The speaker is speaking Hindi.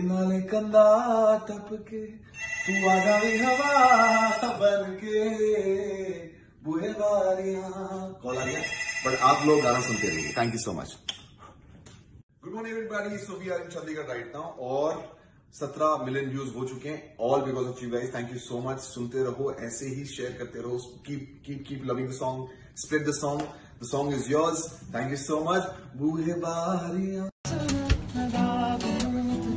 नाले कंदा तपके तू आ गई हवा बनके बुए बारिया कॉल आ गया बट आप लोग गाना सुनते रहिए। Thank you so much. Good morning everybody. So we are in Chandigarh right now और 17 मिलियन व्यूज हो चुके हैं all because of you guys. Thank you so much. सुनते रहो, ऐसे ही शेयर करते रहो। Keep loving the song, spread the song. The song is yours. Thank you so much. बूहे बारियां बारिश है मेरे